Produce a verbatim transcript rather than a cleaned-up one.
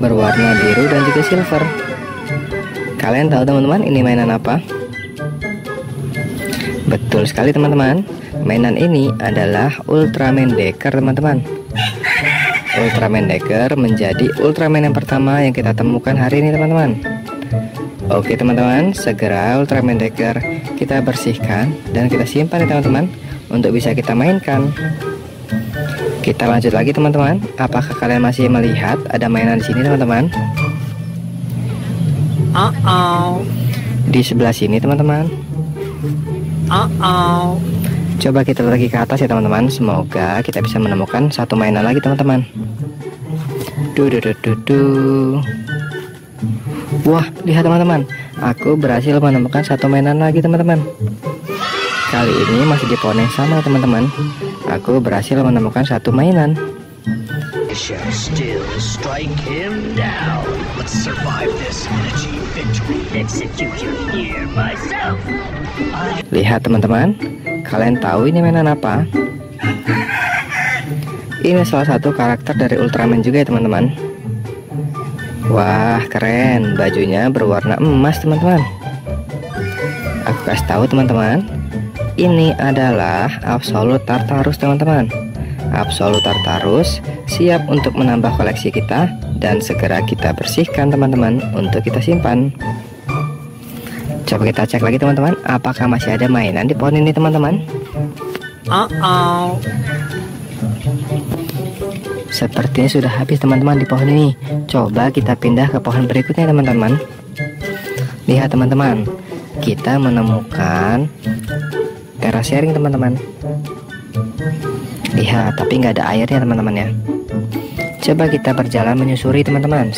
berwarna biru dan juga silver. Kalian tahu teman-teman ini mainan apa? Betul sekali teman-teman, mainan ini adalah Ultraman Decker teman-teman. Ultraman Decker menjadi Ultraman yang pertama yang kita temukan hari ini teman-teman. Oke teman-teman, segera Ultraman Decker kita bersihkan dan kita simpan ya teman-teman, untuk bisa kita mainkan. Kita lanjut lagi teman-teman. Apakah kalian masih melihat ada mainan di sini teman-teman? Uh -oh. Di sebelah sini teman-teman. Uh -oh. Coba kita lagi ke atas ya teman-teman. Semoga kita bisa menemukan satu mainan lagi teman-teman. Du -du -du -du -du. Wah, lihat teman-teman. Aku berhasil menemukan satu mainan lagi teman-teman. Kali ini masih di pohon yang sama teman-teman. Aku berhasil menemukan satu mainan. Lihat teman-teman, kalian tahu ini mainan apa? Ini salah satu karakter dari Ultraman juga ya teman-teman. Wah keren, bajunya berwarna emas teman-teman. Aku kasih tahu teman-teman, ini adalah Absolut Tartarus teman-teman. Absolut Tartarus siap untuk menambah koleksi kita dan segera kita bersihkan teman-teman untuk kita simpan. Coba kita cek lagi teman-teman, apakah masih ada mainan di pohon ini teman-teman? Uh-oh. Sepertinya sudah habis teman-teman di pohon ini. Coba kita pindah ke pohon berikutnya teman-teman. Lihat teman-teman, kita menemukan teras sharing teman-teman. Lihat, tapi nggak ada airnya teman-teman ya. Coba kita berjalan menyusuri teman-teman.